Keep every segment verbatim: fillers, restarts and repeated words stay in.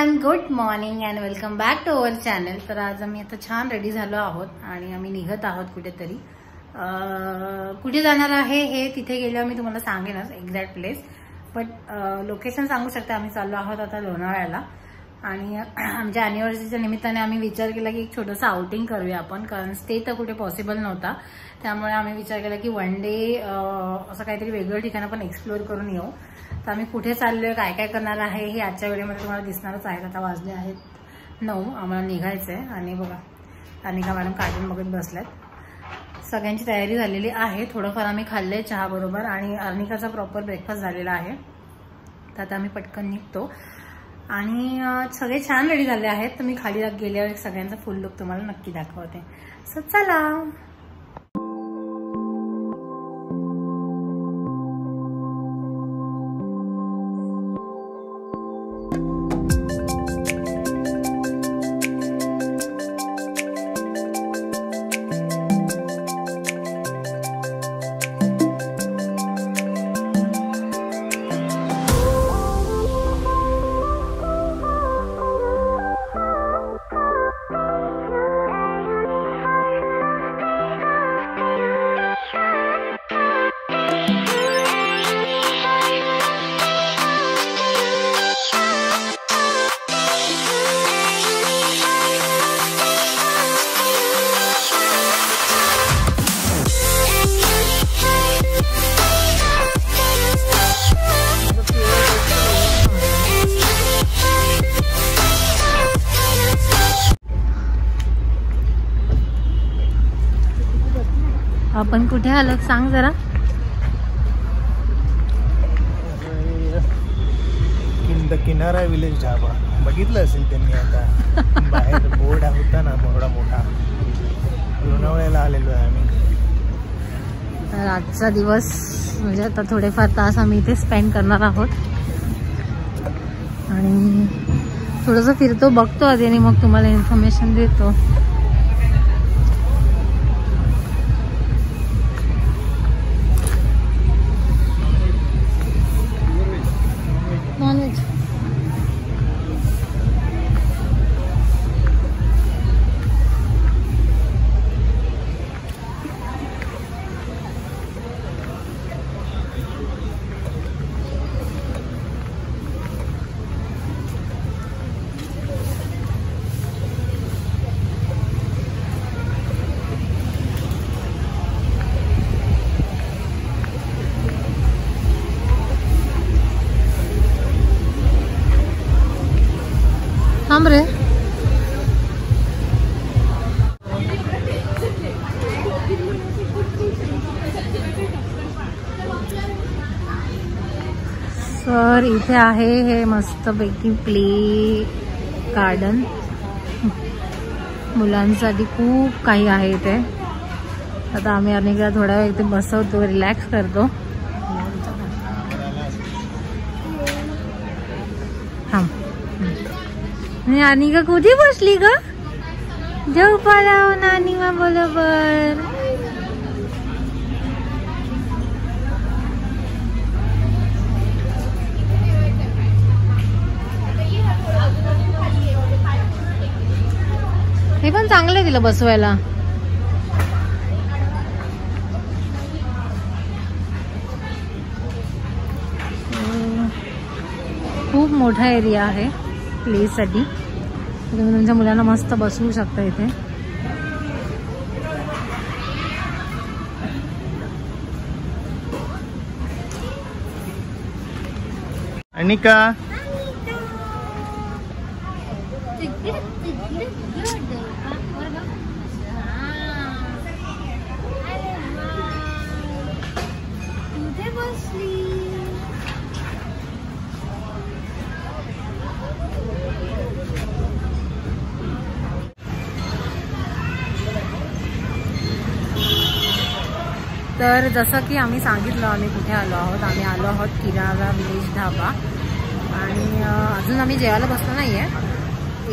everyone, good morning and welcome back to our channel. तर आज आम्ही आता छान रेडी झालो आहोत आणि आम्ही निघत आहोत कुठेतरी. कुठे जाणार आहे हे तिथे गेल्यावर मी तुम्हाला सांगेनच एक्झॅक्ट प्लेस, बट लोकेशन सांगू शकते. आम्ही चाललो आहोत आता लोणावळ्याला आणि आमच्या अॅनिव्हर्सरीच्या निमित्ताने आम्ही विचार केला की एक छोटंसं आउटिंग करूया आपण, कारण स्टे तर कुठे पॉसिबल नव्हता. त्यामुळे आम्ही विचार केला की वन डे असं काहीतरी वेगळं ठिकाण आपण एक्सप्लोअर करून येऊ. तर आम्ही कुठे चाललोय, काय काय करणार आहे हे आजच्या व्हिडिओमध्ये तुम्हाला दिसणारच आहे. आता वाजले आहेत नऊ, आम्हाला निघायचं आहे. आणि बघा अनिका मॅडम कार्टून बघत बसल्यात. सगळ्यांची तयारी झालेली आहे, थोडंफार आम्ही खाल्लंय चहाबरोबर आणि अर्निकाचा प्रॉपर ब्रेकफास्ट झालेला आहे. तर आता आम्ही पटकन निघतो आणि सगळे छान रेडी झाले आहेत. तर मी खाली गेल्यावर सगळ्यांचा फुल लुक तुम्हाला नक्की दाखवते. सो चला. आपण कुठे आलो सांग जरा. द किनारा विलेज ढाबा बघितलं असेल त्यांनी. आता बाहेर बोर्ड होता ना थोडा मोठा, लोणावळ्याला आलेलो आहे आम्ही. तर आजचा दिवस म्हणजे आता थोडेफार तास आम्ही इथे स्पेंड करणार आहोत आणि थोडंसं फिरतो, बघतो आधी आणि मग तुम्हाला इन्फॉर्मेशन देतो. तर इथे आहे हे मस्त पैकी प्ले गार्डन, मुलांसाठी खूप काही आहे इथे. आता आम्ही अनेकदा थोडा वेळ इथे बसवतो, रिलॅक्स करतो. हा नाही अनिका कुठे बसली ग, जाऊ पाला नानी मा बरोबर. हे पण चांगलं दिलं बसवायला. खूप मोठा एरिया आहे प्लेसाठी, तुम्ही तुमच्या मुलांना मस्त बसवू शकता इथे. अनिका तर जसं की आम्ही सांगितलं आम्ही कुठे आलो आहोत. आम्ही आलो आहोत किनारा विलेज ढाबा आणि अजून आम्ही जेवायला बसलो नाही आहे.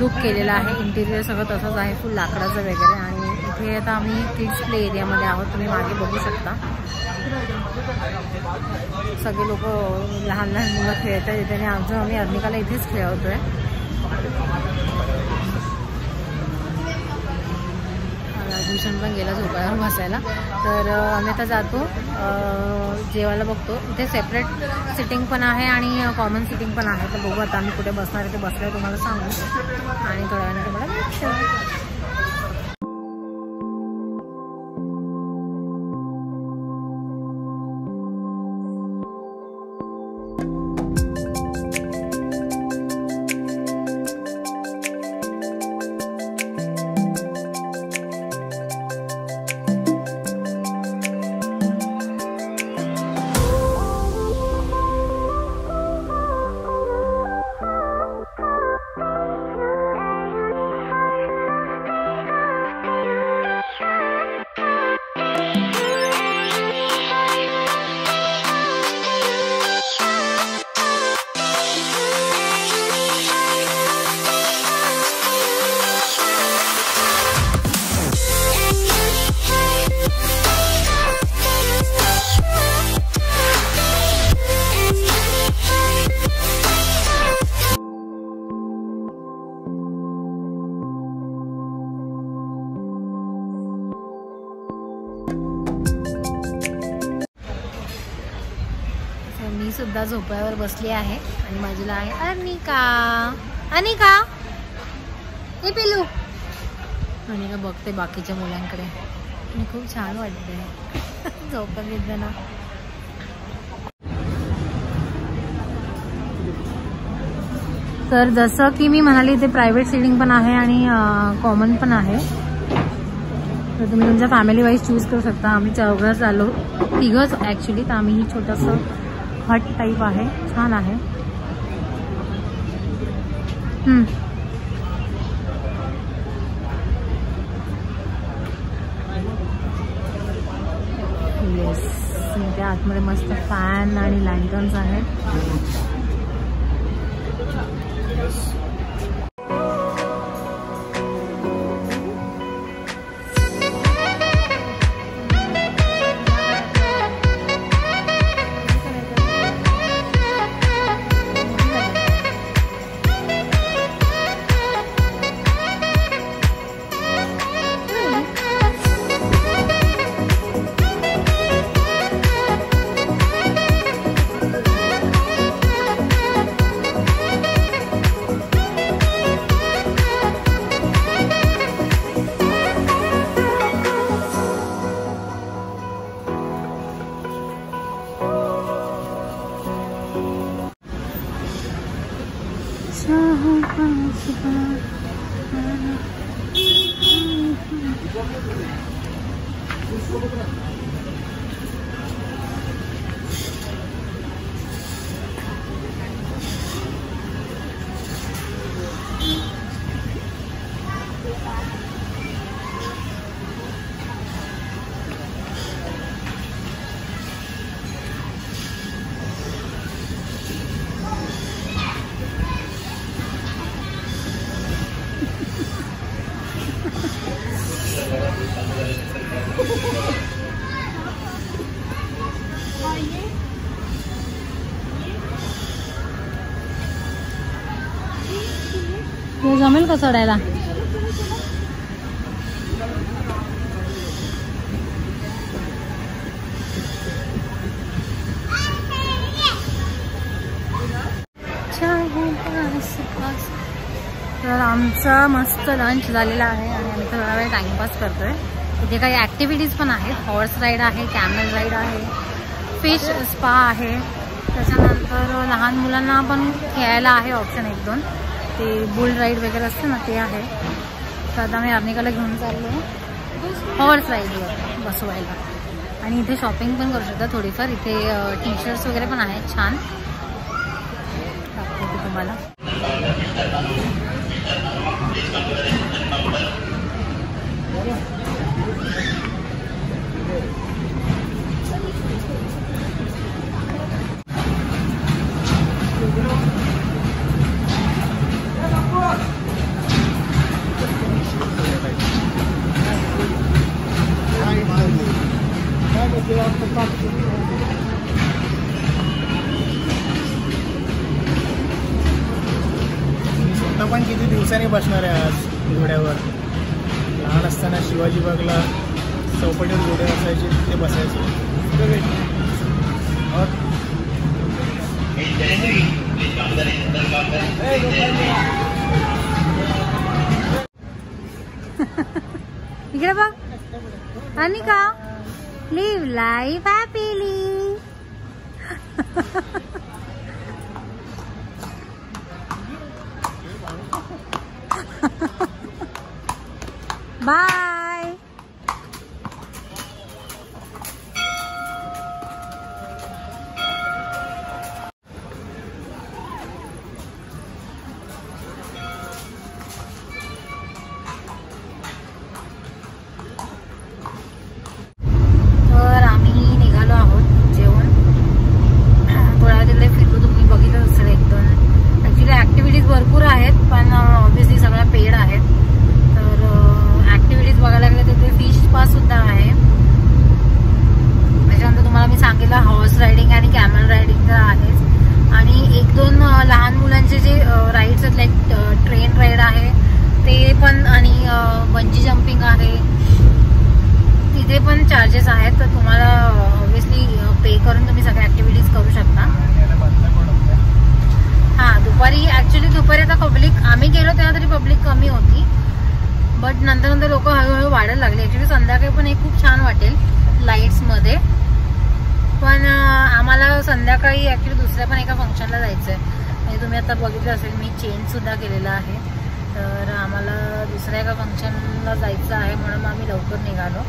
लुक केलेला आहे इंटीरियर सगळं तसंच आहे फुल लाकडाचं वगैरे आणि इथे आता आम्ही किड्स प्ले एरियामध्ये आहोत तुम्ही मागे बघू शकता सगळे लोक लहान लहान मुलं खेळतात इथे आणि आमचं आम्ही अर्निकाला इथेच खेळवतोय ट्यूशन पण गेला झोपायला बसायला तर आम्ही आता जातो जेवायला बघतो इथे सेपरेट सिटिंग पण आहे आणि कॉमन सिटिंग पण आहे तर बघू आता आम्ही कुठे बसणार आहे ते बसल्यावर तुम्हाला सांगू आणि थोड्या वेळाने तुम्हाला सुद्धा झोपाळ्यावर बसली आहे आणि बाजूला आहे अर्निका अनिका हे पिलू अनिका बघते बाकीच्या मुलांकडे आणि खूप छान वाटते झोपा घेताना तर जसं की मी म्हणाली इथे प्रायव्हेट सिटिंग पण आहे आणि कॉमन पण आहे तर तुम्ही तुमच्या फॅमिली वाईज चूज करू शकता आम्ही चौघच आलो तिघच ॲक्च्युली तर आम्ही छोटंसं हट टाइप आहे छान आहे येस त्या आतमध्ये मस्त फॅन आणि लँटर्न्स आहेत जमेल का चढायला तर आमचा मस्त लंच झालेला आहे आणि आम्ही थोडा वेळ टाइमपास करतोय इथे काही ॲक्टिव्हिटीज पण आहेत हॉर्स राईड आहे कॅमल राईड आहे फिश स्पा आहे त्याच्यानंतर लहान मुलांना पण खेळायला आहे ऑप्शन एक दोन ते बुल राईड वगैरे असते ना ते आहे तर आता मी अर्निकाला घेऊन चाललो हॉर्स राईडवर बसवायला आणि इथे शॉपिंग पण करू शकता थोडीफार इथे टी शर्ट्स वगैरे पण आहेत छान दाखवते तुम्हाला बसणार आहे आज घोड्यावर। लहान असताना शिवाजी बागला चौपाटीवर घोडे असायचे, ते बसायचे। इकडे बघ Anika, live life happily. Bye. Charges आहेत, तर तुम्हाला ऑब्वियसली पे करून तुम्ही सगळ्या ऍक्टिव्हिटीज करू शकता। हां, दुपारी ऍक्च्युली दुपारी आता पब्लिक आम्ही गेलो तेव्हा तरी पब्लिक कमी होती, बट नंतर नंतर लोक हळूहळू वाढायला लागले। ऍक्च्युली संध्याकाळी पण हे खूप छान वाटेल लाईट्स मध्ये, पण आम्हाला संध्याकाळी ऍक्च्युली दुसऱ्या पण एका फंक्शनला जायचं आहे। तुम्ही आता बघितलं असेल मी चेंज सुद्धा केलेला आहे, तर आम्हाला दुसऱ्या एका फंक्शनला जायचं आहे म्हणून आम्ही लवकर निघालो।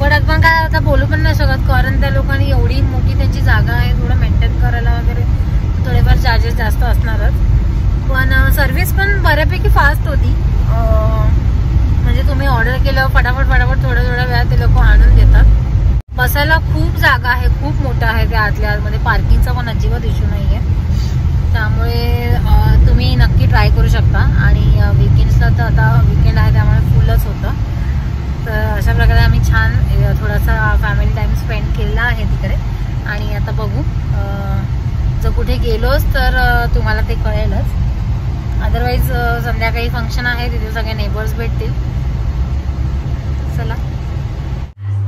पण आपण काय आता बोलू पण नाही शकत, कारण त्या लोकांनी एवढी मोठी त्यांची जागा आहे, थोडं मेंटेन करायला वगैरे थोडेफार चार्जेस जास्त असणारच। पण सर्व्हिस पण बऱ्यापैकी फास्ट होती, म्हणजे तुम्ही ऑर्डर केलं फटाफट फटाफट थोड्या थोड्या वेळात ते लोक आणून देतात। बसायला खूप जागा आहे, खूप मोठा आहे, त्या आतल्या आतमध्ये पार्किंगचा पण अजिबात इश्यू नाही आहे, त्यामुळे तुम्ही नक्की ट्राय करू शकता। आणि वीकेंड्सला तर आता वीकेंड आहे त्यामुळे फुलच होतं, तर अशा प्रकारे आम्ही छान थोडासा फॅमिली टाइम स्पेंड केला आहे तिकडे। आणि आता बघू, जर कुठे गेलोच तर तुम्हाला ते कळेलच, अदरवाईज संध्याकाळी फंक्शन आहे तिथे सगळे नेबर्स भेटतील। चला,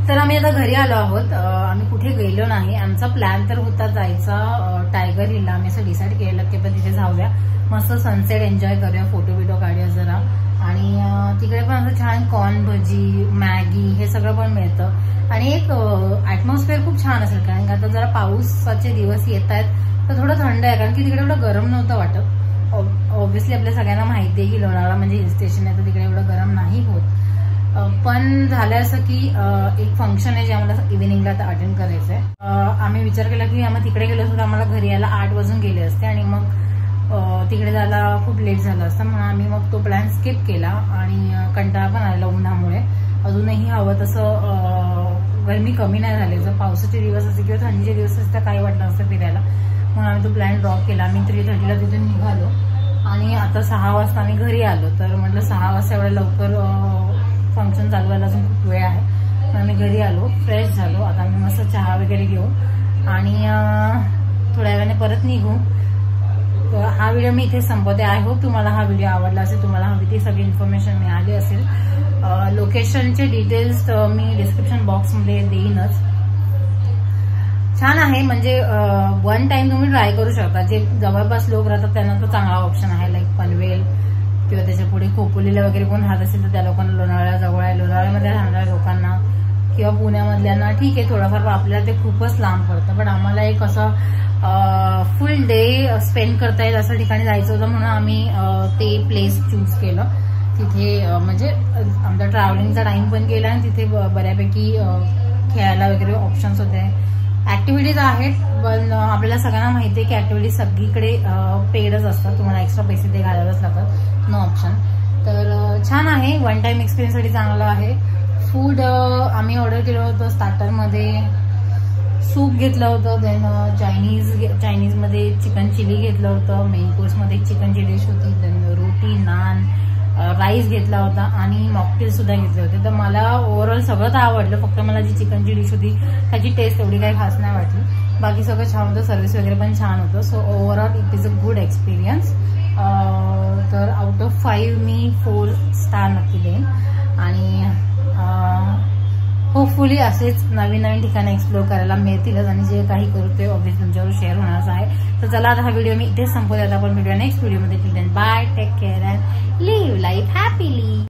तर आम्ही आता घरी आलो आहोत। आम्ही कुठे गेलो नाही, आमचा प्लॅन तर होता जायचा टायगर हिलला, आम्ही असं डिसाईड केलं की पण तिथे जाऊया, मस्त सनसेट एन्जॉय करूया, फोटो बिटो काढूया जरा। आणि तिकडे पण असं छान कॉर्न भजी मॅगी हे सगळं पण मिळतं आणि एक ॲटमॉस्फिअर खूप छान असेल, कारण का आता जरा पावसाचे दिवस येत आहेत तर थोडं थंड आहे, कारण की तिकडे एवढं गरम नव्हतं वाटत। ऑब्व्हियसली आपल्या सगळ्यांना माहिती आहे की लोणावळा म्हणजे हिल स्टेशन आहे तर तिकडे एवढं गरम नाही होत, पण झालं असं की एक फंक्शन आहे जे आम्हाला इव्हिनिंगला आता अटेंड करायचं आहे। आम्ही विचार केला की आम्हाला तिकडे गेलो असतो तर आम्हाला घरी यायला आठ वाजून गेले असते आणि मग तिकडे जायला खूप लेट झाला असता, म्हणून आम्ही मग तो प्लॅन स्किप केला। आणि कंटाळा पण आलेला उन्हामुळे, अजूनही हवं तसं गरमी कमी नाही झाली, जर पावसाचे दिवस असते किंवा थंडीचे दिवस असते काही वाटलं असतं फिरायला, म्हणून आम्ही तो प्लॅन ड्रॉप केला। आम्ही थ्री थर्टीला तिथून निघालो आणि आता सहा वाजता आम्ही घरी आलो, तर म्हटलं सहा वाजता एवढ्या लवकर फंक्शन चालू व्हायला अजून खूप वेळ आहे, पण आम्ही घरी आलो फ्रेश झालो। आता आम्ही मस्त चहा वगैरे घेऊ आणि थोड्या वेळाने परत निघू। हा व्हिडिओ मी इथे संपवते। आय होप तुम्हाला हा व्हिडिओ आवडला असेल, तुम्हाला हवी ती सगळी इन्फॉर्मेशन मिळाली असेल। लोकेशनचे डिटेल्स मी डिस्क्रिप्शन बॉक्समध्ये देईनच। छान आहे, म्हणजे वन टाइम तुम्ही ट्राय करू शकता, जे जवळपास लोक राहतात त्यांना तो चांगला ऑप्शन आहे, लाईक पनवेल किंवा त्याच्या पुढे खोपोलीला वगैरे कोण राहत असेल तर त्या लोकांना, लोणावळा जवळ आहे, लोणावळ्यामध्ये राहणाऱ्या लोकांना किंवा पुण्यामधल्यांना ठीक आहे थोडंफार, आपल्याला ते खूपच लांब पडतं। पण आम्हाला एक असं फुल डे स्पेंड करता येईल असं ठिकाणी जायचं होतं, म्हणून आम्ही ते प्लेस चूज केलं। तिथे म्हणजे आमचा ट्रॅव्हलिंगचा टाइम पण गेला आणि तिथे बऱ्यापैकी खेळायला वगैरे ऑप्शन्स होते, ऍक्टिव्हिटीज आहेत, पण आपल्याला सगळ्यांना माहिती आहे की ऍक्टिव्हिटीज सगळीकडे पेडच असतात, तुम्हाला एक्स्ट्रा पैसे ते घालायलाच लागतात, नो ऑप्शन। तर छान आहे, वन टाइम एक्सपिरियन्ससाठी चांगलं आहे, फूड आम्ही ऑर्डर केलं होतं. स्टार्टर मध्ये सूप घेतलं होतं, देन चायनीज चायनीज मध्ये चिकन चिली घेतलं होतं, मेन कोर्स मध्ये चिकनची डिश होती, देन रोटी नान राईस घेतला होता आणि मॉकटेल सुद्धा घेतले होते. तर मला ओव्हरऑल सगळं आवडलं, फक्त मला जी चिकनची डिश होती त्याची टेस्ट एवढी काही खास नाही वाटली. बाकी सगळं छान होतं, सर्व्हिस वगैरे पण छान होतं. So overall it is a good experience. तर आउट ऑफ फाईव्ह मी फोर स्टार नक्की देईन आणि होपफुली असेच नवीन नवीन ठिकाणी एक्सप्लोर करायला मिळतीलच आणि जे काही करू ते ऑब्व्हियसली तुमच्यावर शेअर होणारच आहे. तर चला आता हा व्हिडिओ मी इथेच संपवला. आपण भेटूया नेक्स्ट व्हिडिओमध्ये. Till then bye, take care and live life happily.